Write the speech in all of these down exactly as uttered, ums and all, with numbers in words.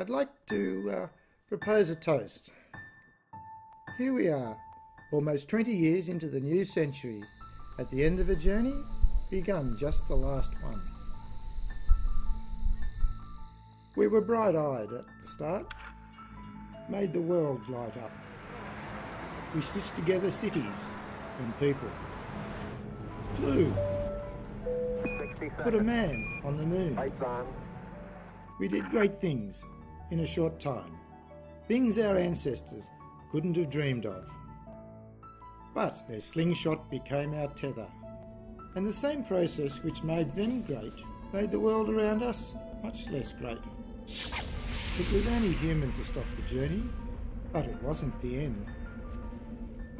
I'd like to uh, propose a toast. Here we are, almost twenty years into the new century, at the end of a journey begun just the last one. We were bright-eyed at the start, made the world light up. We stitched together cities and people, flew, put a man on the moon. We did great things in a short time, things our ancestors couldn't have dreamed of. But their slingshot became our tether, and the same process which made them great made the world around us much less great. It was only human to stop the journey, but it wasn't the end.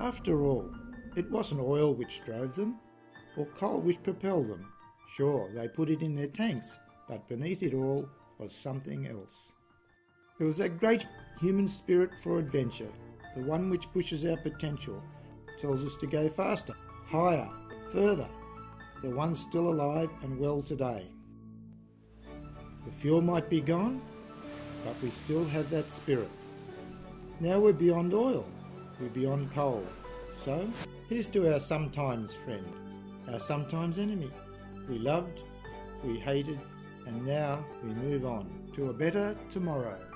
After all, it wasn't oil which drove them, or coal which propelled them. Sure, they put it in their tanks, but beneath it all was something else. There was that great human spirit for adventure, the one which pushes our potential, tells us to go faster, higher, further, the one still alive and well today. The fuel might be gone, but we still have that spirit. Now we're beyond oil, we're beyond coal. So, here's to our sometimes friend, our sometimes enemy. We loved, we hated, and now we move on to a better tomorrow.